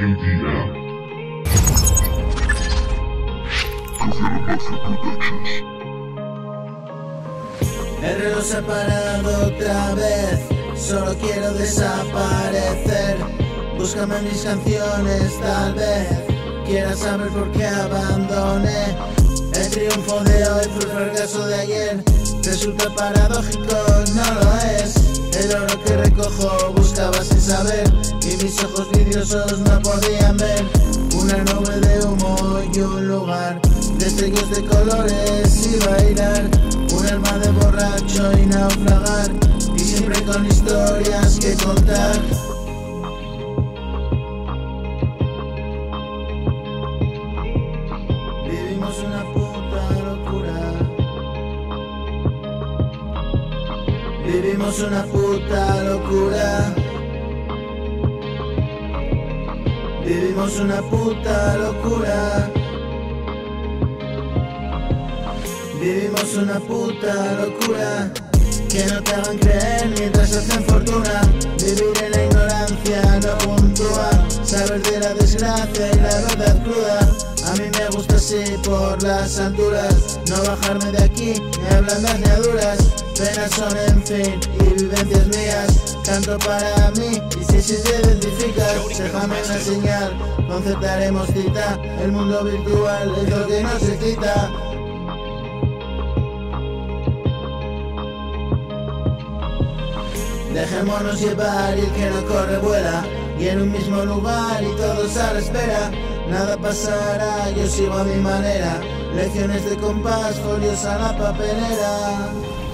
Argentina. El reloj se ha parado otra vez, solo quiero desaparecer. Búscame mis canciones, tal vez quieras saber por qué abandoné. El triunfo de hoy fue el fracaso de ayer, resulta paradójico, no lo es. El oro que recojo buscaba sin saber, y mis ojos vidriosos no podían ver. Una nube de humo y un lugar de estrellas de colores y bailar. Un alma de borracho y naufragar, y siempre con historias que contar. Vivimos una puta locura, vivimos una puta locura, vivimos una puta locura, vivimos una puta locura. Que no te hagan creer mientras hacen fortuna. Vivir en la ignorancia no puntúa, saber de la desgracia y la verdad cruda. A mí me gusta así por las alturas, no bajarme de aquí ni a blandas ni a duras. Penas son en fin y vivencias mías, canto para mí y si te identificas, déjame una señal, concertaremos cita. El mundo virtual es lo que nos excita. Dejémonos llevar y el que no corre vuela, y en un mismo lugar y todos a la espera. Nada pasará, yo sigo a mi manera, lecciones de compás, folios a la papelera.